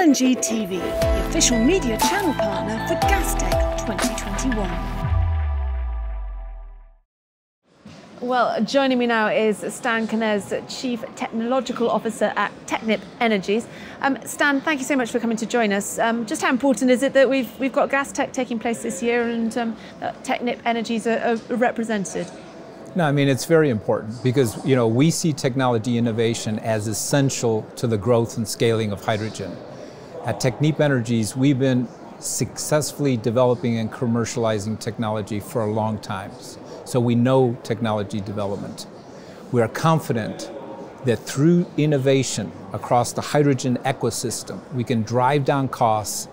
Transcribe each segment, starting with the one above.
LNG TV, the official media channel partner for GASTECH 2021. Well, joining me now is Stan Knez, Chief Technological Officer at Technip Energies. Stan, thank you so much for coming to join us. Just how important is it that we've got GASTECH taking place this year and that Technip Energies are represented? No, I mean, it's very important because, you know, we see technology innovation as essential to the growth and scaling of hydrogen. At Technip Energies, we've been successfully developing and commercializing technology for a long time. So we know technology development. We are confident that through innovation across the hydrogen ecosystem, we can drive down costs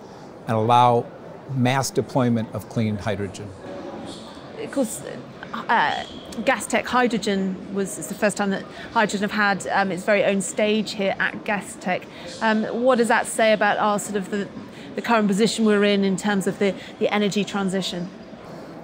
and allow mass deployment of clean hydrogen. Of course, GASTECH Hydrogen it's the first time that hydrogen have had its very own stage here at GASTECH. What does that say about our sort of the current position we're in terms of the energy transition?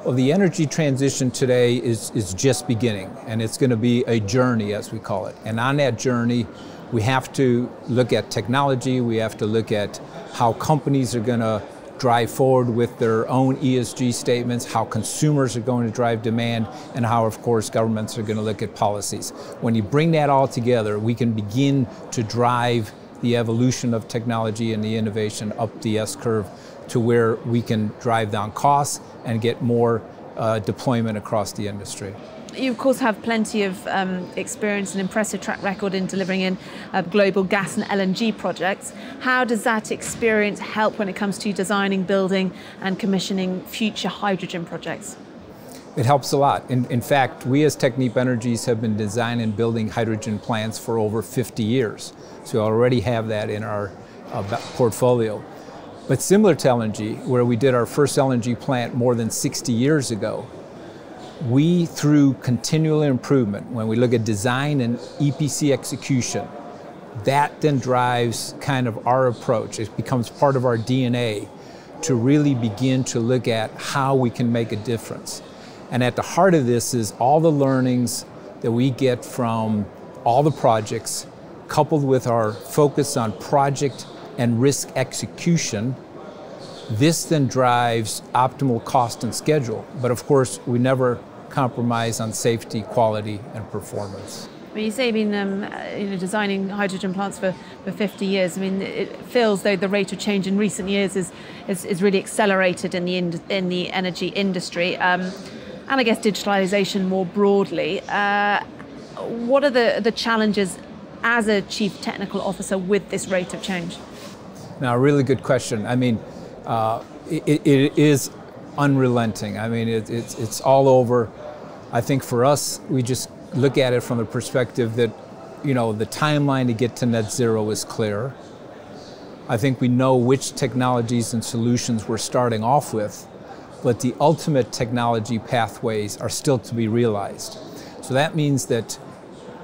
Well, the energy transition today is just beginning, and it's going to be a journey, as we call it. And on that journey, we have to look at technology, we have to look at how companies are going to drive forward with their own ESG statements, how consumers are going to drive demand, and how, of course, governments are going to look at policies. When you bring that all together, we can begin to drive the evolution of technology and the innovation up the S-curve to where we can drive down costs and get more deployment across the industry. You, of course, have plenty of experience and impressive track record in delivering in global gas and LNG projects. How does that experience help when it comes to designing, building and commissioning future hydrogen projects? It helps a lot. In fact, we as Technip Energies have been designing and building hydrogen plants for over 50 years. So we already have that in our portfolio. But similar to LNG, where we did our first LNG plant more than 60 years ago, we, through continual improvement, when we look at design and EPC execution, that then drives kind of our approach. It becomes part of our DNA to really begin to look at how we can make a difference. And at the heart of this is all the learnings that we get from all the projects, coupled with our focus on project and risk execution. This then drives optimal cost and schedule, but of course we never compromise on safety, quality and performance. Well, you say you've been designing hydrogen plants for 50 years. I mean, it feels though the rate of change in recent years is really accelerated in the energy industry, and I guess digitalization more broadly. What are the challenges as a Chief Technical Officer with this rate of change? Now, a really good question. I mean, it is unrelenting. I mean, it's all over. I think for us, we just look at it from the perspective that, you know, the timeline to get to net zero is clear. I think we know which technologies and solutions we're starting off with, but the ultimate technology pathways are still to be realized. So that means that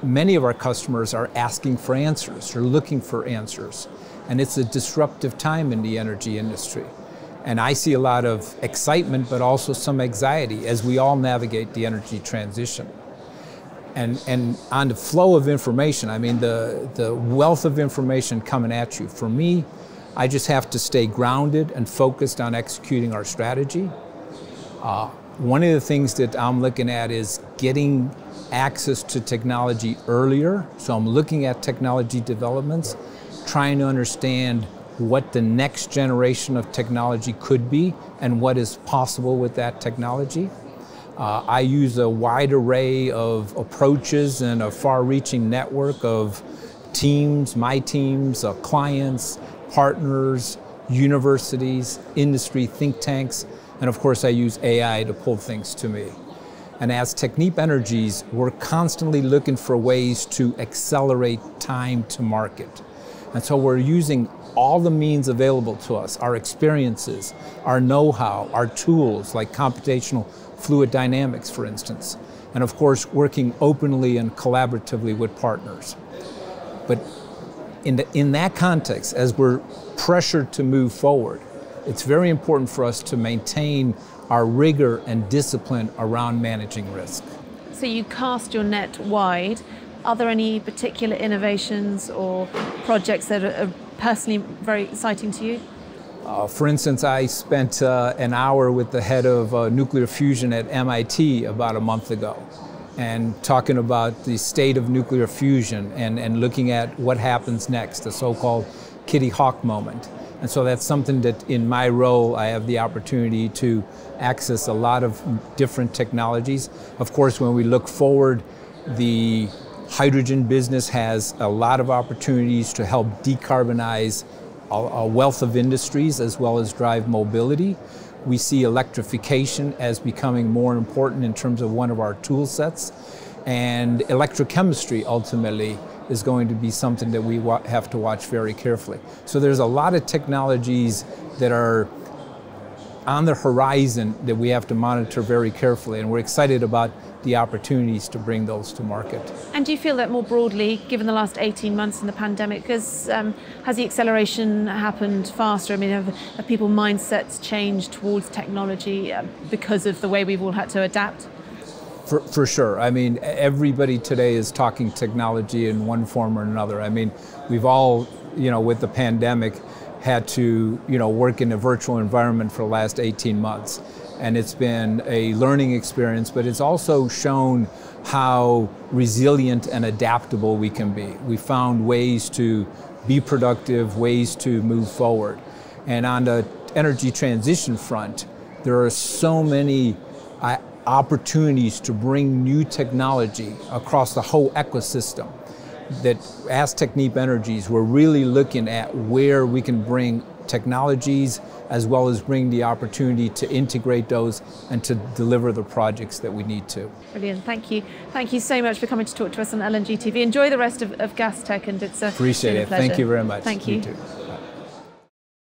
many of our customers are asking for answers, or looking for answers. And it's a disruptive time in the energy industry. And I see a lot of excitement, but also some anxiety as we all navigate the energy transition. And on the flow of information, I mean, the wealth of information coming at you. For me, I just have to stay grounded and focused on executing our strategy. One of the things that I'm looking at is getting access to technology earlier. So I'm looking at technology developments, trying to understand what the next generation of technology could be and what is possible with that technology. I use a wide array of approaches and a far-reaching network of teams, my teams, clients, partners, universities, industry think tanks, and of course I use AI to pull things to me. And as Technip Energies, we're constantly looking for ways to accelerate time to market. And so we're using all the means available to us, our experiences, our know-how, our tools like computational fluid dynamics, for instance. And of course, working openly and collaboratively with partners. But in that context, as we're pressured to move forward, it's very important for us to maintain our rigor and discipline around managing risk. So you cast your net wide. Are there any particular innovations or projects that are personally very exciting to you? For instance, I spent an hour with the head of nuclear fusion at MIT about a month ago, and talking about the state of nuclear fusion and looking at what happens next, the so-called Kitty Hawk moment. And so that's something that in my role, I have the opportunity to access a lot of different technologies. Of course, when we look forward, the hydrogen business has a lot of opportunities to help decarbonize a wealth of industries as well as drive mobility. We see electrification as becoming more important in terms of one of our tool sets. And electrochemistry ultimately is going to be something that we have to watch very carefully. So there's a lot of technologies that are on the horizon that we have to monitor very carefully, and we're excited about the opportunities to bring those to market. And do you feel that more broadly, given the last 18 months in the pandemic, has the acceleration happened faster? I mean, have people's mindsets changed towards technology because of the way we've all had to adapt? For sure. I mean, everybody today is talking technology in one form or another. I mean, we've all, you know, with the pandemic, had to, you know, work in a virtual environment for the last 18 months. And it's been a learning experience, but it's also shown how resilient and adaptable we can be. We found ways to be productive, ways to move forward. And on the energy transition front, there are so many opportunities to bring new technology across the whole ecosystem that as Technip Energies, we're really looking at where we can bring technologies as well as bring the opportunity to integrate those and to deliver the projects that we need to. Brilliant, thank you. Thank you so much for coming to talk to us on LNG TV. Enjoy the rest of GASTECH, and it's a pleasure. Appreciate it, thank you very much. Thank you. You too.